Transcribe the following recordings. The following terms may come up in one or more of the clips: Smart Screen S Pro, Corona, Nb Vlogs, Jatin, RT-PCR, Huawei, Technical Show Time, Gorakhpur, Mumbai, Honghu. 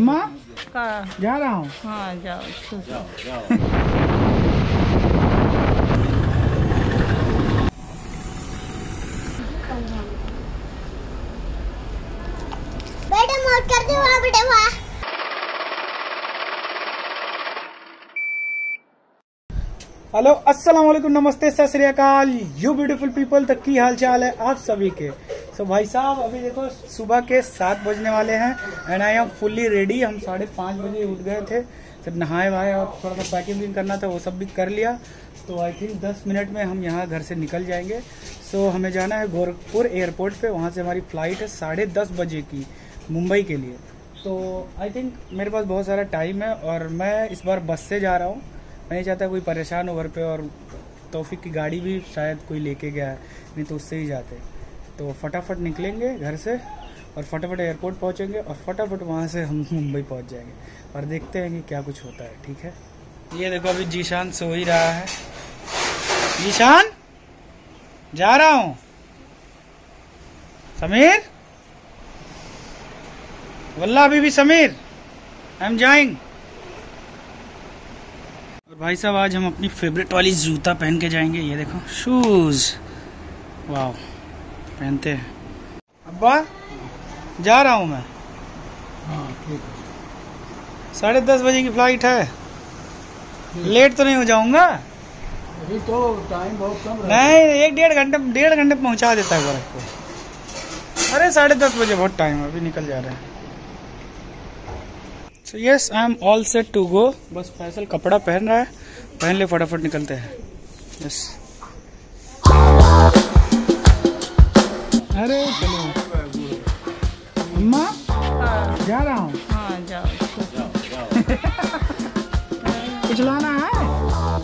माँ जा रहा हूँ। हाँ जाओ। हेलो अस्सलाम वालेकुम, नमस्ते, सत श्री अकाल यू ब्यूटीफुल पीपल। तो की हाल चाल है आप सभी के। सो भाई साहब अभी देखो सुबह के 7 बजने वाले हैं and I am fully ready. हम 5:30 बजे उठ गए थे, जब नहाए वहाए और थोड़ा सा पैकिंग करना था वो सब भी कर लिया। तो आई थिंक 10 मिनट में हम यहाँ घर से निकल जाएंगे। सो हमें जाना है गोरखपुर एयरपोर्ट पे, वहाँ से हमारी फ़्लाइट है 10:30 बजे की मुंबई के लिए। तो आई थिंक मेरे पास बहुत सारा टाइम है और मैं इस बार बस से जा रहा हूँ। मैं नहीं चाहता कोई परेशान हो घर पे, और तौफीक की गाड़ी भी शायद कोई लेके गया है, नहीं तो उससे ही जाते। तो फटाफट निकलेंगे घर से और फटाफट एयरपोर्ट पहुँचेंगे और फटाफट वहाँ से हम मुंबई पहुँच जाएंगे और देखते हैं कि क्या कुछ होता है। ठीक है, ये देखो अभी जीशान सो ही रहा है। जीशान जा रहा हूँ। समीर वल्ला अभी भी समीर आई एम जाइंग। और भाई साहब आज हम अपनी फेवरेट वाली जूता पहन के जाएंगे। ये देखो शूज, वाओ पहनते हैं। अब्बा जा रहा हूँ मैं। हाँ ठीक है, 10:30 बजे की फ्लाइट है, लेट तो नहीं हो जाऊँगा? अभी तो टाइम बहुत कम रहा है। नहीं 1-1.5 घंटे पहुँचा देता है गोरखपुर। अरे 10:30 बजे बहुत टाइम है, अभी निकल जा रहे हैं। So yes, I am all set to go. बस फैसल कपड़ा पहन रहा है, पहन ले फटाफट निकलते हैं। Yes. अरे चलो। अम्मा जा रहा हूँ। हाँ जाओ। कुछ लाना है?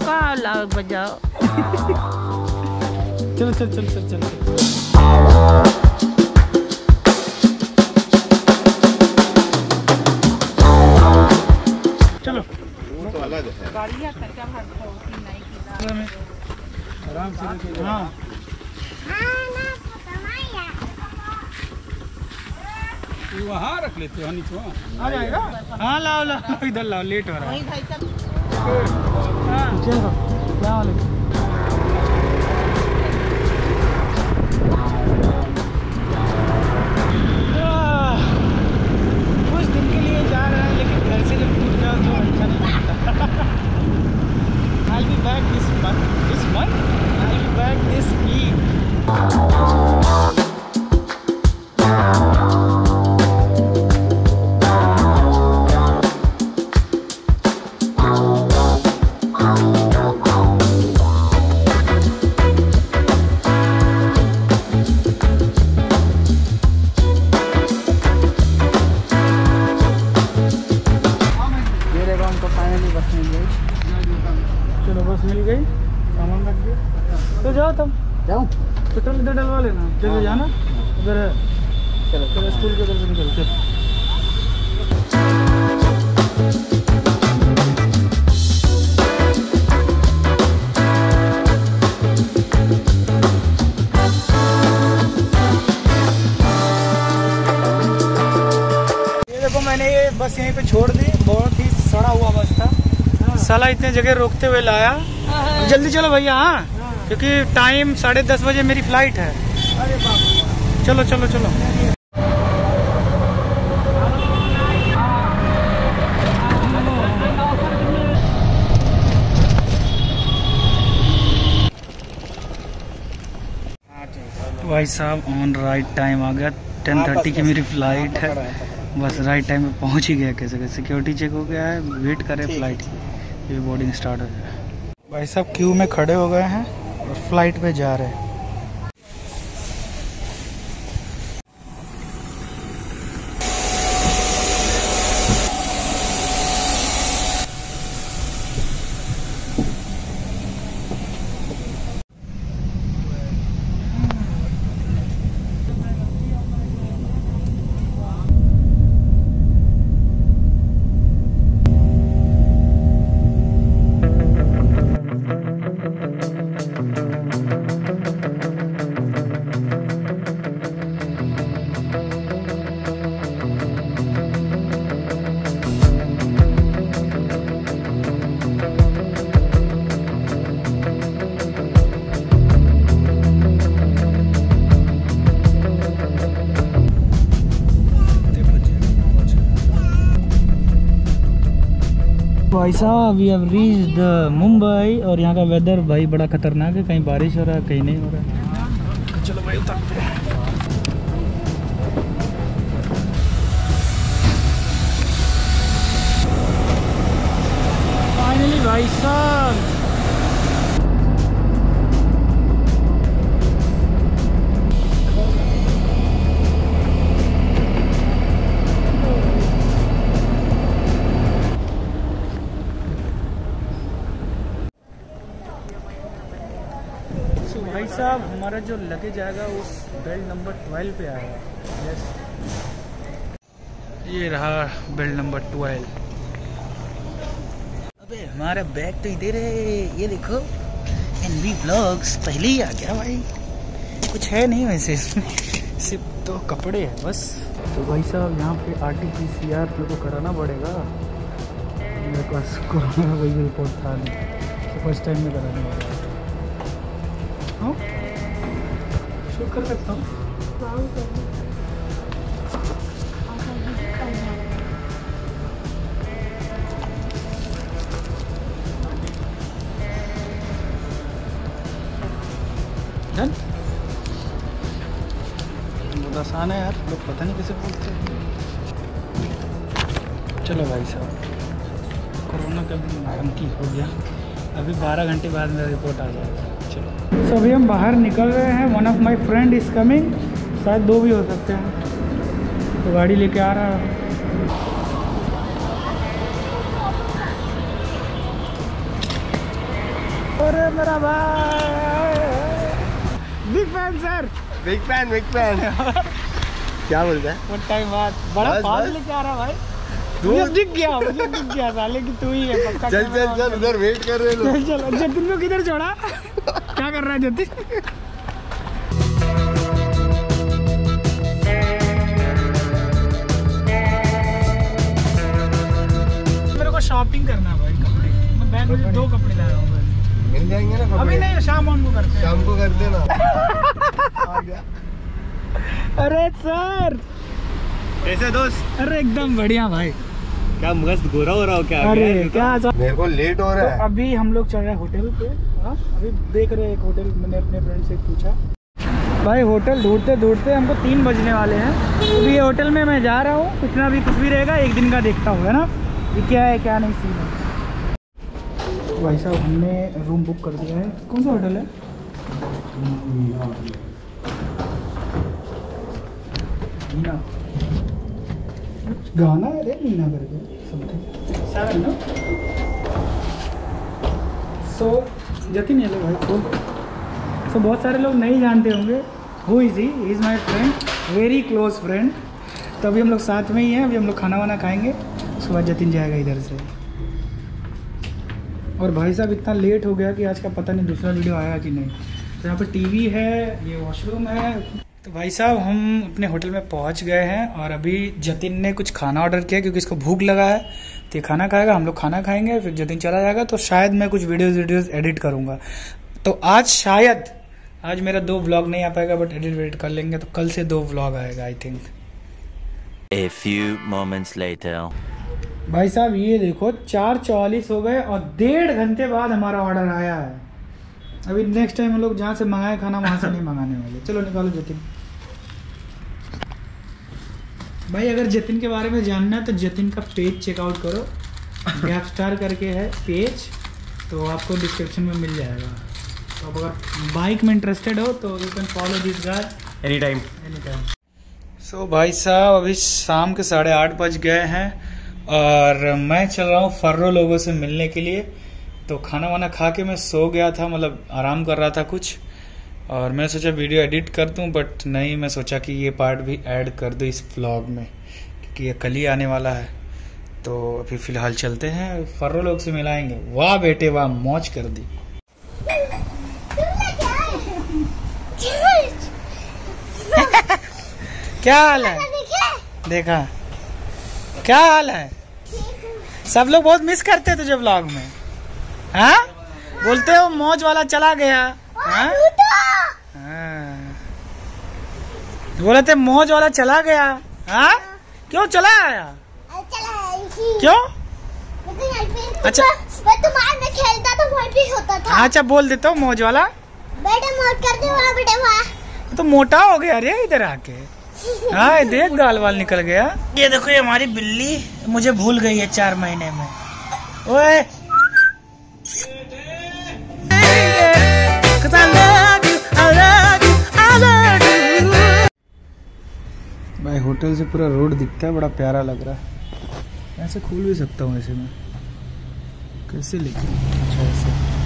कहाँ लाओ बजाओ। चलो चल चल चल चल। आराम से। हाँ वहाँ रख लेते हो नीचे, आ जाएगा। हाँ लाओ लाओ, इधर लाओ, लेट हो रहा है। चलो सलाम। चलो बस मिल गई, सामान रख दिया। तो जाओ तुम, जाओ पेट्रोल इधर डलवा लेना, जैसे जाना उधर। चलो चलो स्कूल के उधर से निकलते। ये देखो मैंने ये बस यहीं पे छोड़ दी, बहुत ही सड़ा हुआ बस था। साला इतने जगह रोकते हुए लाया। जल्दी चलो भैया। हाँ क्योंकि टाइम 10:30 बजे मेरी फ्लाइट है। अरे बाप, चलो चलो चलो। भाई साहब ऑन राइट टाइम आ गया। 10:30 की मेरी फ्लाइट है, बस राइट टाइम में पहुंच ही गया। कैसे कैसे सिक्योरिटी चेक हो गया है, वेट करे फ्लाइट ये बोर्डिंग स्टार्ट हो जाए। भाई साहब क्यू में खड़े हो गए हैं और फ्लाइट में जा रहे हैं। भाई साहब वी हैव रीच्ड मुंबई और यहाँ का वेदर भाई बड़ा खतरनाक है, कहीं बारिश हो रहा है कहीं नहीं हो रहा है। चलो भाई उतरते हैं। फाइनली भाई साहब साहब हमारा जो लगेज आएगा उस बेल्ट नंबर 12 पे आएगा। यस, ये रहा बेल्ट नंबर 12। अबे हमारा बैग तो इधर है, ये देखो। एनवी ब्लॉग्स पहले ही आ गया भाई, कुछ है नहीं वैसे इसमें, सिर्फ तो कपड़े हैं बस। तो भाई साहब यहाँ पे RT-PCR को कराना पड़ेगा, मेरे पास कोरोना का रिपोर्ट था नहीं तो फर्स्ट टाइम में कराना पड़ेगा। शो कर सकता हूँ। बहुत आसान है यार, लोग पता नहीं कैसे बोलते हैं। चलो भाई साहब कोरोना का भी अंकित हो गया, अभी 12 घंटे बाद मेरा रिपोर्ट आ जाएगा। चलो अभी हम बाहर निकल रहे हैं, one of my friend is coming, शायद दो भी हो सकते हैं, तो गाड़ी लेके आ रहा है। अरे मेरा भाई big fan sir, big fan क्या बोलता है, बहुत टाइम बाद बड़ा पास लेके आ रहा भाई। दिख गया साले कि तू ही है पक्का। चल उधर वेट कर रहे लोग। चल जतिन को किधर छोड़ा? क्या कर रहा है जतिन? मेरे को शॉपिंग करना है भाई, कपड़े मैं बैंक में 2 कपड़े ला रहा हूँ बस। मिल जाएंगे ना कपड़े? अभी नहीं, शाम को करते ना। आ गया। अरे सर कैसे दोस्त? अरे एकदम बढ़िया भाई। क्या मस्त गोरा हो रहा हो क्या? अरे क्या मेरे को लेट हो रहा है। तो अभी हम लोग चल रहे हैं होटल पे। अभी देख रहे हैं एक होटल, मैंने अपने फ्रेंड से पूछा भाई, होटल ढूंढते ढूंढते हमको 3 बजने वाले हैं। अभी ये होटल में मैं जा रहा हूँ, कितना भी कुछ भी रहेगा एक दिन का देखता हूँ, है ना, ये क्या है क्या नहीं सीन है। भाई साहब हमने रूम बुक कर दिया है। कौन सा होटल है? गाना है मीना करके समथिंग। सो जतिन ये लो भाई को। सो बहुत सारे लोग नहीं जानते होंगे who is he, is my friend, very close friend. तो अभी हम लोग साथ में ही हैं, अभी हम लोग खाना वाना खाएंगे, उसके बाद जतिन जाएगा इधर से। और भाई साहब इतना लेट हो गया कि आज का पता नहीं दूसरा वीडियो आया कि नहीं। तो यहाँ पर टीवी है, ये वॉशरूम है। तो भाई साहब हम अपने होटल में पहुंच गए हैं और अभी जतिन ने कुछ खाना ऑर्डर किया क्योंकि इसको भूख लगा है, तो ये खाना खाएगा, हम लोग खाना खाएंगे, फिर जतिन चला जाएगा। तो शायद मैं कुछ वीडियोस एडिट करूंगा, तो आज मेरा 2 व्लॉग नहीं आ पाएगा, बट एडिट कर लेंगे, तो कल से 2 व्लॉग आएगा I think. A few moments later. भाई साहब ये देखो 4:44 हो गए और 1.5 घंटे बाद हमारा ऑर्डर आया है। अभी नेक्स्ट टाइम हम लोग जहाँ से मंगाए खाना वहाँ से नहीं मंगाने वाले। चलो निकालो जतिन। भाई अगर जतिन के बारे में जानना है तो जतिन का पेज चेकआउट करो, गैपस्टार करके है पेज, तो आपको डिस्क्रिप्शन में मिल जाएगा। तो आप अगर बाइक में इंटरेस्टेड हो तो you can follow this guy any time. So भाई साहब अभी शाम के 8:30 बज गए हैं और मैं चल रहा हूँ फर्रो लोगों से मिलने के लिए। तो खाना वाना खा के मैं सो गया था, मतलब आराम कर रहा था कुछ, और मैं सोचा वीडियो एडिट कर दूं, बट नहीं, मैं सोचा कि ये पार्ट भी ऐड कर दूं इस व्लॉग में क्योंकि ये कल ही आने वाला है। तो अभी फ़िलहाल चलते हैं, फर्रो लोग से मिलाएंगे। वाह बेटे वाह, मौज कर दी। क्या हाल है? देखा क्या हाल है? सब लोग बहुत मिस करते तुझे व्लॉग में। हाँ बोलते हो मौज वाला चला गया, बोले थे मौज वाला चला गया। हाँ क्यों चला आया? क्यों अच्छा मैं तुम्हारे में खेलता तो वही भी होता था। अच्छा बोल देता हूँ मौज वाला बेटा, मौज कर दे वहाँ बेटा वहाँ। तो मोटा हो गया अरे इधर आके। हाँ देख गाल वाल निकल गया। ये देखो ये हमारी बिल्ली मुझे भूल गई है 4 महीने में। ओए भाई होटल से पूरा रोड दिखता है, बड़ा प्यारा लग रहा है। ऐसे खोल भी सकता हूँ ऐसे में, कैसे लेकिन अच्छा ऐसे